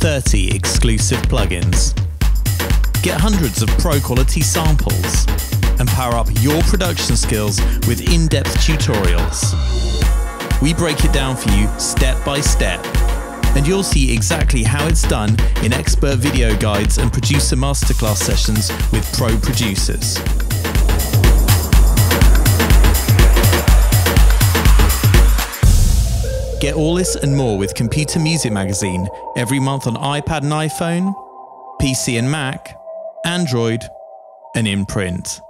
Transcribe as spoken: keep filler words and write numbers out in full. thirty exclusive plugins. Get hundreds of pro-quality samples and power up your production skills with in-depth tutorials. We break it down for you step by step, and you'll see exactly how it's done in expert video guides and producer masterclass sessions with pro producers. Get all this and more with Computer Music Magazine every month on iPad and iPhone, P C and Mac, Android, and in print.